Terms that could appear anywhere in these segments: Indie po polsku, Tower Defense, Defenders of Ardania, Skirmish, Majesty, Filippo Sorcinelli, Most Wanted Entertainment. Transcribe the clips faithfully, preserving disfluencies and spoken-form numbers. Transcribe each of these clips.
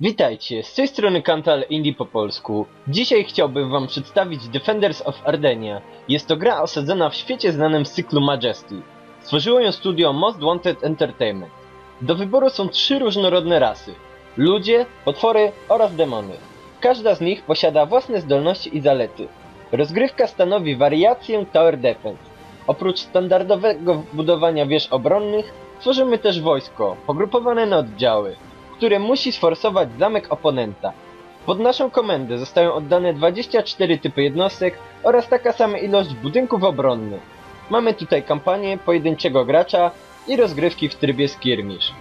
Witajcie, z tej strony Kantal Indie po polsku. Dzisiaj chciałbym wam przedstawić Defenders of Ardania. Jest to gra osadzona w świecie znanym z cyklu Majesty. Stworzyło ją studio Most Wanted Entertainment. Do wyboru są trzy różnorodne rasy. Ludzie, potwory oraz demony. Każda z nich posiada własne zdolności i zalety. Rozgrywka stanowi wariację Tower Defense. Oprócz standardowego budowania wież obronnych, tworzymy też wojsko, pogrupowane na oddziały, które musi sforsować zamek oponenta. Pod naszą komendę zostają oddane dwadzieścia cztery typy jednostek oraz taka sama ilość budynków obronnych. Mamy tutaj kampanię, pojedynczego gracza i rozgrywki w trybie Skirmish.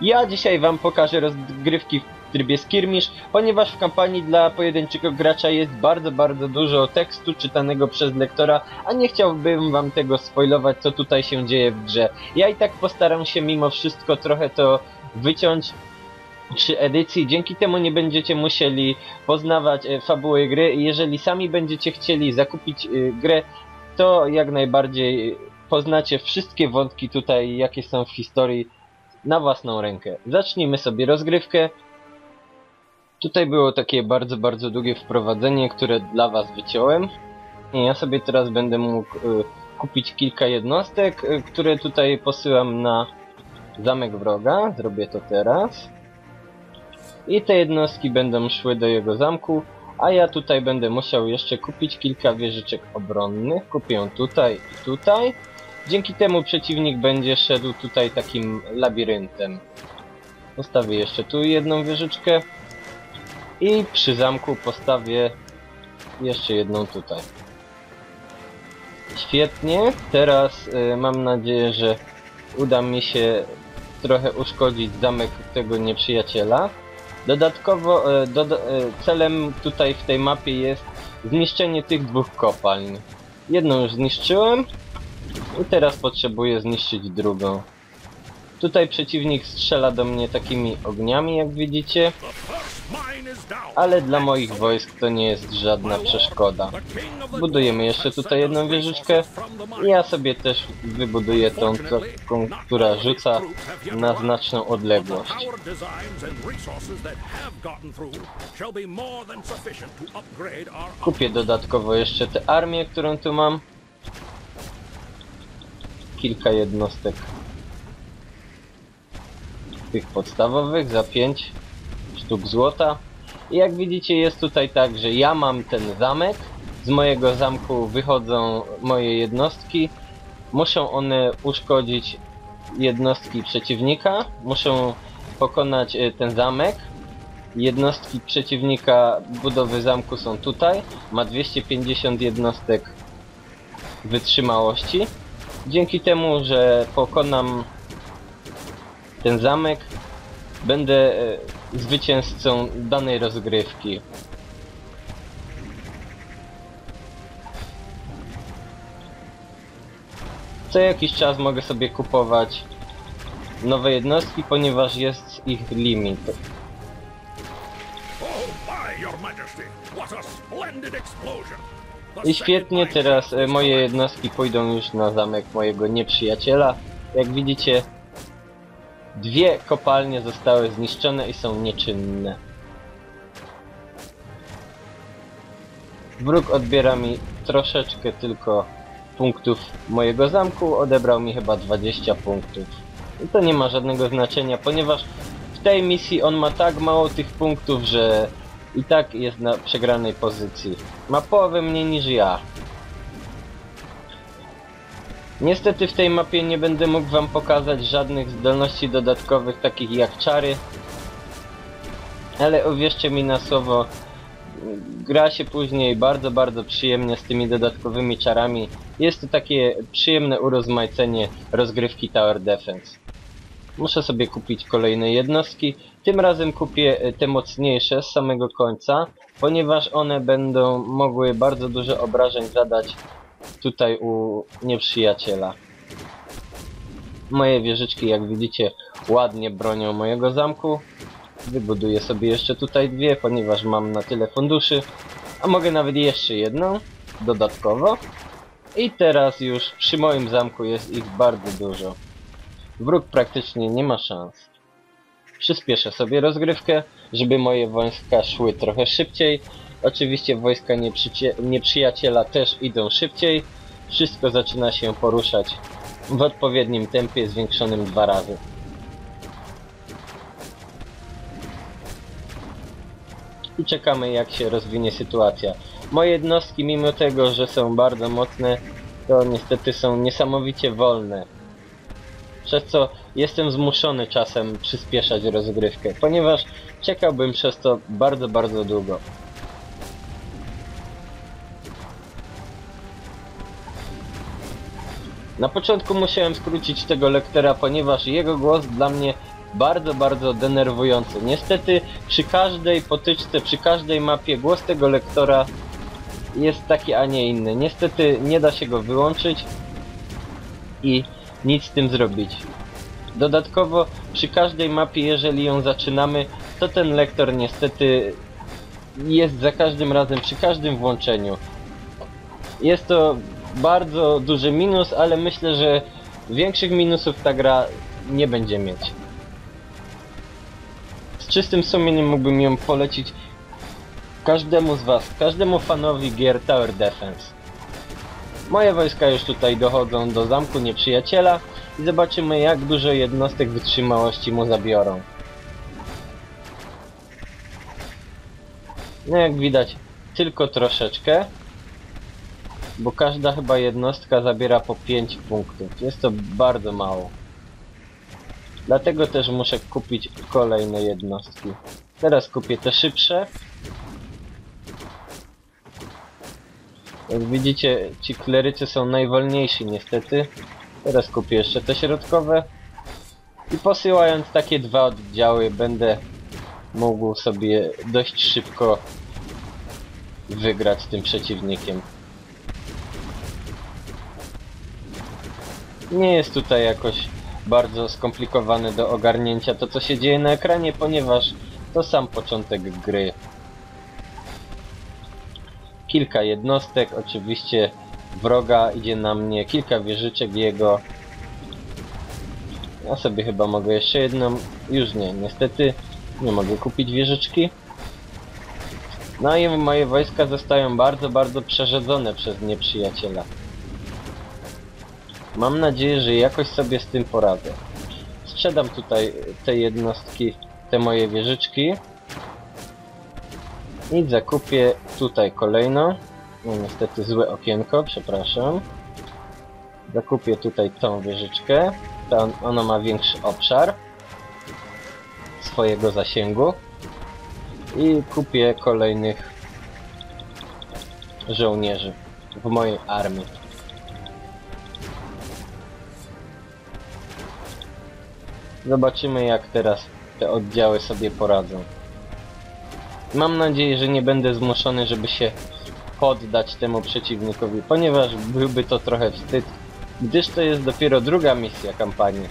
Ja dzisiaj wam pokażę rozgrywki w trybie Skirmish, ponieważ w kampanii dla pojedynczego gracza jest bardzo, bardzo dużo tekstu czytanego przez lektora, a nie chciałbym wam tego spoilować, co tutaj się dzieje w grze. Ja i tak postaram się mimo wszystko trochę to wyciąć przy edycji, dzięki temu nie będziecie musieli poznawać fabuły gry. Jeżeli sami będziecie chcieli zakupić grę, to jak najbardziej poznacie wszystkie wątki tutaj, jakie są w historii, na własną rękę. Zacznijmy sobie rozgrywkę. Tutaj było takie bardzo, bardzo długie wprowadzenie, które dla was wyciąłem. I ja sobie teraz będę mógł y, kupić kilka jednostek, y, które tutaj posyłam na zamek wroga. Zrobię to teraz. I te jednostki będą szły do jego zamku, a ja tutaj będę musiał jeszcze kupić kilka wieżyczek obronnych. Kupię tutaj i tutaj. Dzięki temu przeciwnik będzie szedł tutaj takim labiryntem. Postawię jeszcze tu jedną wieżyczkę. I przy zamku postawię jeszcze jedną tutaj. Świetnie. Teraz y, mam nadzieję, że uda mi się trochę uszkodzić zamek tego nieprzyjaciela. Dodatkowo y, do, y, celem tutaj w tej mapie jest zniszczenie tych dwóch kopalń. Jedną już zniszczyłem. I teraz potrzebuję zniszczyć drugą. Tutaj przeciwnik strzela do mnie takimi ogniami, jak widzicie. Ale dla moich wojsk to nie jest żadna przeszkoda. Budujemy jeszcze tutaj jedną wieżyczkę. Ja sobie też wybuduję tą, taką, która rzuca na znaczną odległość. Kupię dodatkowo jeszcze tę armię, którą tu mam. Kilka jednostek tych podstawowych za pięć sztuk złota. I jak widzicie, jest tutaj tak, że ja mam ten zamek, z mojego zamku wychodzą moje jednostki, muszą one uszkodzić jednostki przeciwnika, muszą pokonać ten zamek. Jednostki przeciwnika budowy zamku są tutaj, ma dwieście pięćdziesiąt jednostek wytrzymałości. Dzięki temu, że pokonam ten zamek, będę zwycięzcą danej rozgrywki. Co jakiś czas mogę sobie kupować nowe jednostki, ponieważ jest ich limit. I świetnie, teraz moje jednostki pójdą już na zamek mojego nieprzyjaciela. Jak widzicie, dwie kopalnie zostały zniszczone i są nieczynne. Wróg odbiera mi troszeczkę tylko punktów mojego zamku. Odebrał mi chyba dwadzieścia punktów. I to nie ma żadnego znaczenia, ponieważ w tej misji on ma tak mało tych punktów, że i tak jest na przegranej pozycji. Ma połowę mniej niż ja. Niestety w tej mapie nie będę mógł wam pokazać żadnych zdolności dodatkowych, takich jak czary. Ale uwierzcie mi na słowo, gra się później bardzo, bardzo przyjemnie z tymi dodatkowymi czarami. Jest to takie przyjemne urozmaicenie rozgrywki Tower Defense. Muszę sobie kupić kolejne jednostki. Tym razem kupię te mocniejsze z samego końca, ponieważ one będą mogły bardzo dużo obrażeń zadać tutaj u nieprzyjaciela. Moje wieżyczki, jak widzicie, ładnie bronią mojego zamku. Wybuduję sobie jeszcze tutaj dwie, ponieważ mam na tyle funduszy, a mogę nawet jeszcze jedną dodatkowo. I teraz już przy moim zamku jest ich bardzo dużo. Wróg praktycznie nie ma szans. Przyspieszę sobie rozgrywkę, żeby moje wojska szły trochę szybciej. Oczywiście wojska nieprzyjaciela też idą szybciej. Wszystko zaczyna się poruszać w odpowiednim tempie zwiększonym dwa razy. I czekamy, jak się rozwinie sytuacja. Moje jednostki, mimo tego, że są bardzo mocne, to niestety są niesamowicie wolne. Przez co jestem zmuszony czasem przyspieszać rozgrywkę, ponieważ czekałbym przez to bardzo, bardzo długo. Na początku musiałem skrócić tego lektora, ponieważ jego głos dla mnie bardzo, bardzo denerwujący. Niestety przy każdej potyczce, przy każdej mapie głos tego lektora jest taki, a nie inny. Niestety nie da się go wyłączyć i nic z tym zrobić. Dodatkowo przy każdej mapie, jeżeli ją zaczynamy, to ten lektor niestety jest za każdym razem, przy każdym włączeniu. Jest to bardzo duży minus, ale myślę, że większych minusów ta gra nie będzie mieć. Z czystym sumieniem mógłbym ją polecić każdemu z was, każdemu fanowi gier Tower Defense. Moje wojska już tutaj dochodzą do zamku nieprzyjaciela i zobaczymy, jak dużo jednostek wytrzymałości mu zabiorą. No jak widać, tylko troszeczkę, bo każda chyba jednostka zabiera po pięć punktów. Jest to bardzo mało. Dlatego też muszę kupić kolejne jednostki. Teraz kupię te szybsze. Jak widzicie, ci klerycy są najwolniejsi niestety. Teraz kupię jeszcze te środkowe. I posyłając takie dwa oddziały, będę mógł sobie dość szybko wygrać z tym przeciwnikiem. Nie jest tutaj jakoś bardzo skomplikowane do ogarnięcia to, co się dzieje na ekranie, ponieważ to sam początek gry. Kilka jednostek, oczywiście wroga idzie na mnie, kilka wieżyczek jego. Ja sobie chyba mogę jeszcze jedną, już nie, niestety nie mogę kupić wieżyczki. No i moje wojska zostają bardzo, bardzo przerzedzone przez nieprzyjaciela. Mam nadzieję, że jakoś sobie z tym poradzę. Sprzedam tutaj te jednostki, te moje wieżyczki. I zakupię tutaj kolejno. No niestety złe okienko, przepraszam. Zakupię tutaj tą wieżyczkę. Ta, ona ma większy obszar swojego zasięgu. I kupię kolejnych żołnierzy w mojej armii. Zobaczymy, jak teraz te oddziały sobie poradzą. Mam nadzieję, że nie będę zmuszony, żeby się poddać temu przeciwnikowi, ponieważ byłby to trochę wstyd, gdyż to jest dopiero druga misja kampanii.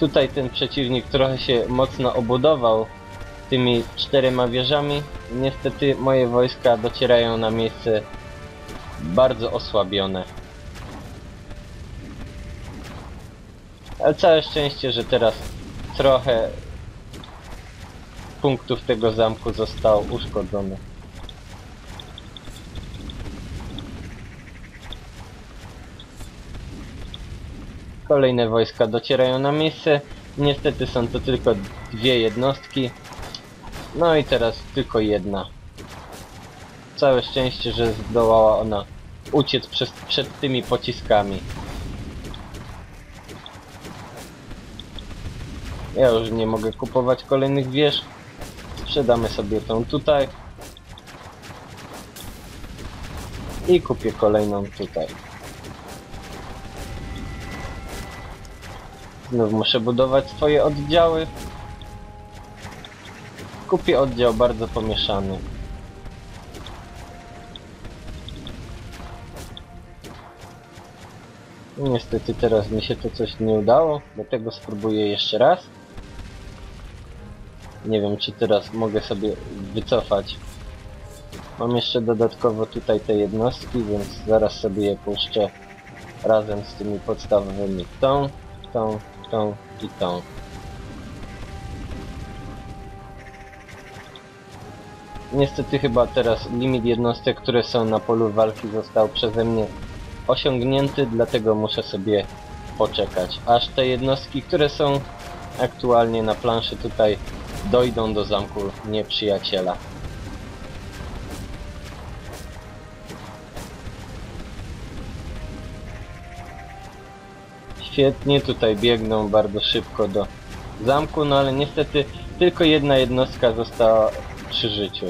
Tutaj ten przeciwnik trochę się mocno obudował tymi czterema wieżami. Niestety moje wojska docierają na miejsce bardzo osłabione. Ale całe szczęście, że teraz trochę punktów tego zamku zostało uszkodzone. Kolejne wojska docierają na miejsce. Niestety są to tylko dwie jednostki. No i teraz tylko jedna. Całe szczęście, że zdołała ona uciec przez, przed tymi pociskami. Ja już nie mogę kupować kolejnych wież. Sprzedamy sobie tą tutaj. I kupię kolejną tutaj. Znów muszę budować swoje oddziały. Kupię oddział bardzo pomieszany. Niestety teraz mi się to coś nie udało, dlatego spróbuję jeszcze raz. Nie wiem, czy teraz mogę sobie wycofać. Mam jeszcze dodatkowo tutaj te jednostki, więc zaraz sobie je puszczę razem z tymi podstawowymi tą, tą, tą i tą. Niestety chyba teraz limit jednostek, które są na polu walki, został przeze mnie osiągnięty, dlatego muszę sobie poczekać, aż te jednostki, które są aktualnie na planszy tutaj, dojdą do zamku nieprzyjaciela. Świetnie, tutaj biegną bardzo szybko do zamku, no ale niestety tylko jedna jednostka została przy życiu.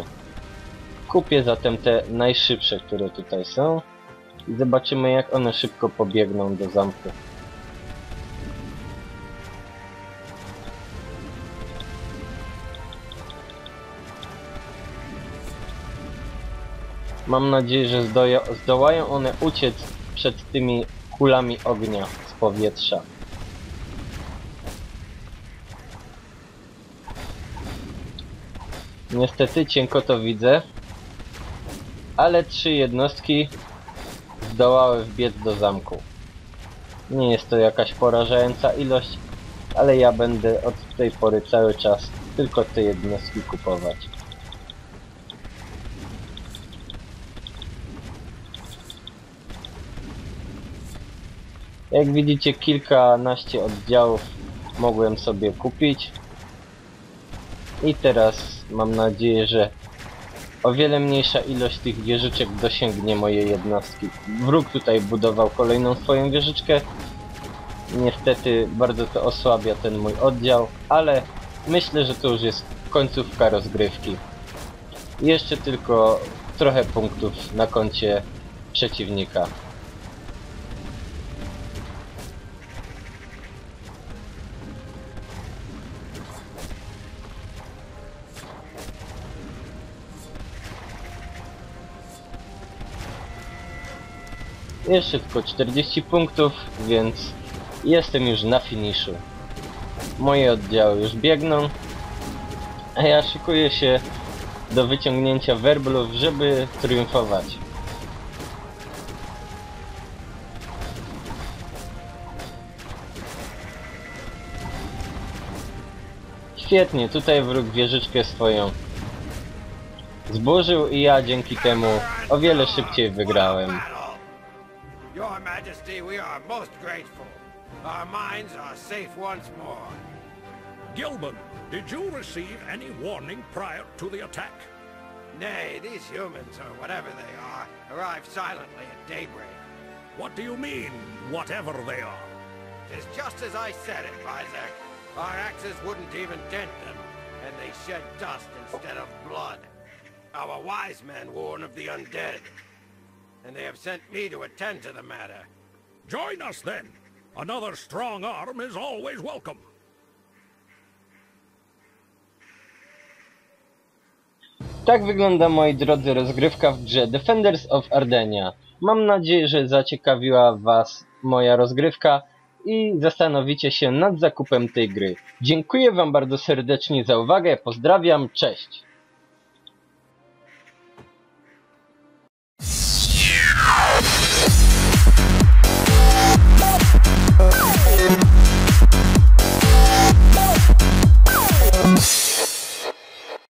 Kupię zatem te najszybsze, które tutaj są i zobaczymy, jak one szybko pobiegną do zamku. Mam nadzieję, że zdołają one uciec przed tymi kulami ognia z powietrza. Niestety cienko to widzę, ale trzy jednostki zdołały wbiec do zamku. Nie jest to jakaś porażająca ilość, ale ja będę od tej pory cały czas tylko te jednostki kupować. Jak widzicie, kilkanaście oddziałów mogłem sobie kupić. I teraz mam nadzieję, że o wiele mniejsza ilość tych wieżyczek dosięgnie moje jednostki. Wróg tutaj budował kolejną swoją wieżyczkę. Niestety bardzo to osłabia ten mój oddział, ale myślę, że to już jest końcówka rozgrywki. Jeszcze tylko trochę punktów na koncie przeciwnika. Jeszcze tylko czterdzieści punktów, więc jestem już na finiszu. Moje oddziały już biegną, a ja szykuję się do wyciągnięcia werblów, żeby triumfować. Świetnie, tutaj wróg wieżyczkę swoją zburzył i ja dzięki temu o wiele szybciej wygrałem. Your Majesty, we are most grateful. Our minds are safe once more. Gilman, did you receive any warning prior to the attack? Nay, these humans, or whatever they are, arrived silently at daybreak. What do you mean, whatever they are? It's just as I said, advisor. Our axes wouldn't even dent them, and they shed dust instead of blood. Our wise men warn of the undead. And they have sent me to attend to the matter. Join us then. Another strong arm is always welcome. Tak wygląda, moi drodzy, rozgrywka w grze Defenders of Ardania. Mam nadzieję, że zaciekawiła was moja rozgrywka i zastanowicie się nad zakupem tej gry. Dziękuję wam bardzo serdecznie za uwagę. Pozdrawiam. Cześć.